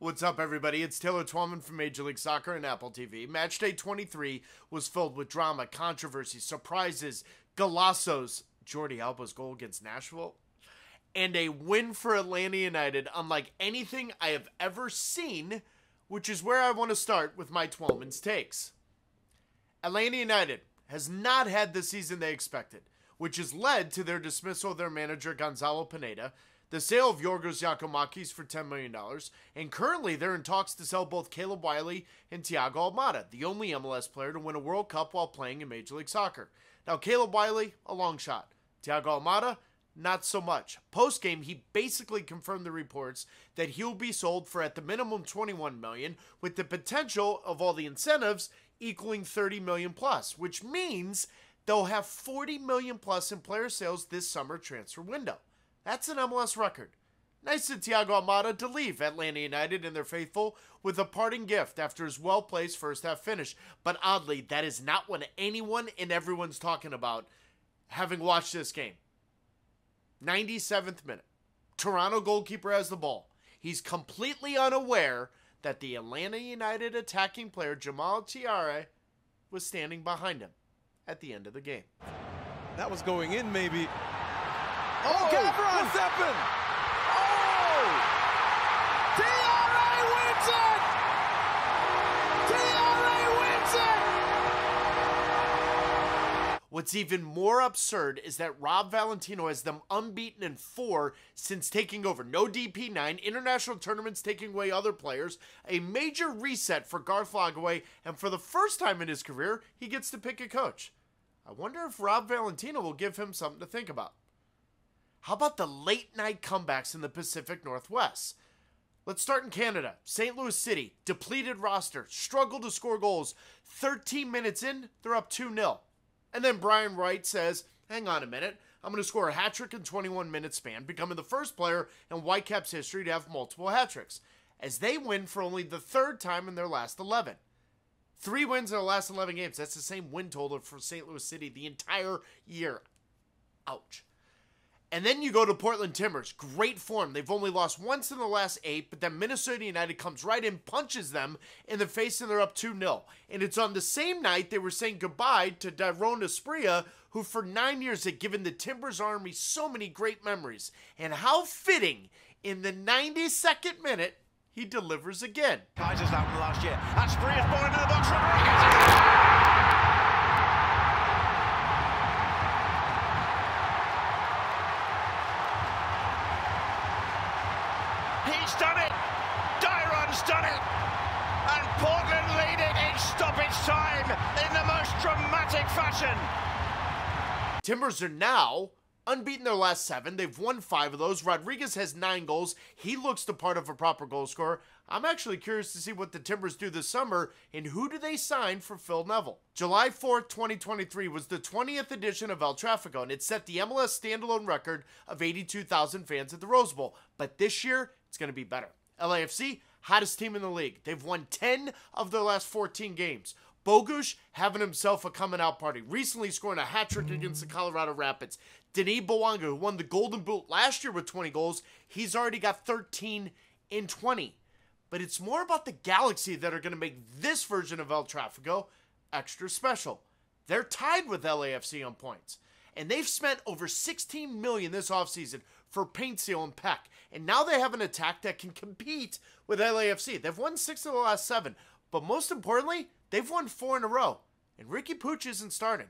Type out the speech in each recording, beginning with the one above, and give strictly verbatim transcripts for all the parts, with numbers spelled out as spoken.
What's up, everybody? It's Taylor Twelman from Major League Soccer and Apple T V. Matchday twenty-three was filled with drama, controversy, surprises, golazos, Jordi Alba's goal against Nashville, and a win for Atlanta United unlike anything I have ever seen, which is where I want to start with my Twelman's takes. Atlanta United has not had the season they expected, which has led to their dismissal of their manager Gonzalo Pineda, the sale of Yorgos Yakomakis for ten million dollars, and currently they're in talks to sell both Caleb Wiley and Thiago Almada, the only M L S player to win a World Cup while playing in Major League Soccer. Now, Caleb Wiley, a long shot. Thiago Almada, not so much. Post-game, he basically confirmed the reports that he'll be sold for at the minimum twenty-one million dollars, with the potential of all the incentives equaling thirty million dollars plus, which means they'll have forty million dollars plus in player sales this summer transfer window. That's an M L S record. Nice of Thiago Almada to leave Atlanta United and their faithful with a parting gift after his well-placed first-half finish. But oddly, that is not what anyone and everyone's talking about having watched this game. ninety-seventh minute. Toronto goalkeeper has the ball. He's completely unaware that the Atlanta United attacking player Jamal Thiare was standing behind him at the end of the game. That was going in, maybe. Oh, Gabron! What's happened? Oh! Thiare wins it! Thiare wins it! What's even more absurd is that Rob Valentino has them unbeaten in four since taking over. No D P nine, international tournaments taking away other players, a major reset for Garth Logueway, and for the first time in his career, he gets to pick a coach. I wonder if Rob Valentino will give him something to think about. How about the late-night comebacks in the Pacific Northwest? Let's start in Canada. Saint Louis City, depleted roster, struggled to score goals. thirteen minutes in, they're up two nil. And then Brian Wright says, hang on a minute, I'm going to score a hat-trick in twenty-one minute span, becoming the first player in Whitecaps history to have multiple hat-tricks, as they win for only the third time in their last eleven. Three wins in their last eleven games. That's the same win total for Saint Louis City the entire year. Ouch. And then you go to Portland Timbers. Great form. They've only lost once in the last eight, but then Minnesota United comes right in, punches them in the face, and they're up two nil. And it's on the same night they were saying goodbye to Dairon Asprilla, who for nine years had given the Timbers Army so many great memories. And how fitting, in the ninety-second minute, he delivers again. Guys, that from last year. Asprilla's ball into the box. Rodriguez. He's done it! Dairon's done it! And Portland lead it in stoppage time in the most dramatic fashion! Timbers are now unbeaten their last seven. They've won five of those. Rodriguez has nine goals. He looks the part of a proper goal scorer. I'm actually curious to see what the Timbers do this summer and who do they sign for Phil Neville. July fourth, twenty twenty-three was the twentieth edition of El Trafico, and it set the M L S standalone record of eighty-two thousand fans at the Rose Bowl. But this year, it's going to be better. L A F C, hottest team in the league. They've won ten of their last fourteen games. Bogush having himself a coming-out party, recently scoring a hat-trick against the Colorado Rapids. Denis Bouanga, who won the Golden Boot last year with twenty goals, he's already got thirteen in twenty. But it's more about the Galaxy that are going to make this version of El Trafico extra special. They're tied with L A F C on points, and they've spent over sixteen million dollars this offseason for Paintsil and Pec, and now they have an attack that can compete with L A F C. They've won six of the last seven, but most importantly, they've won four in a row, and Ricky Pooch isn't starting.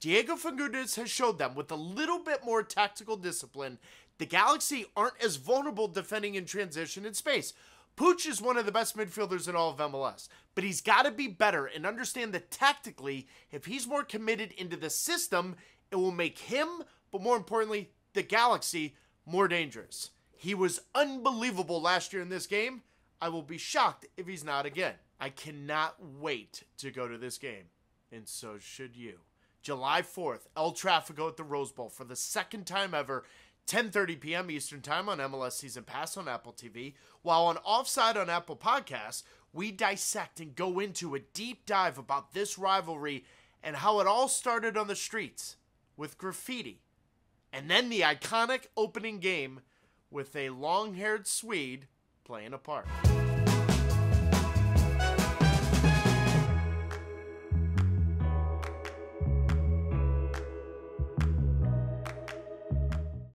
Diego Fagundez has showed them with a little bit more tactical discipline, the Galaxy aren't as vulnerable defending in transition and space. Pooch is one of the best midfielders in all of M L S, but he's got to be better and understand that tactically, if he's more committed into the system, it will make him, but more importantly, the Galaxy, more dangerous. He was unbelievable last year in this game. I will be shocked if he's not again. I cannot wait to go to this game, and so should you. July fourth, El Trafico at the Rose Bowl for the second time ever, ten thirty p m Eastern Time on M L S Season Pass on Apple T V, while on Offside on Apple Podcasts, we dissect and go into a deep dive about this rivalry and how it all started on the streets with graffiti, and then the iconic opening game with a long-haired Swede playing a part.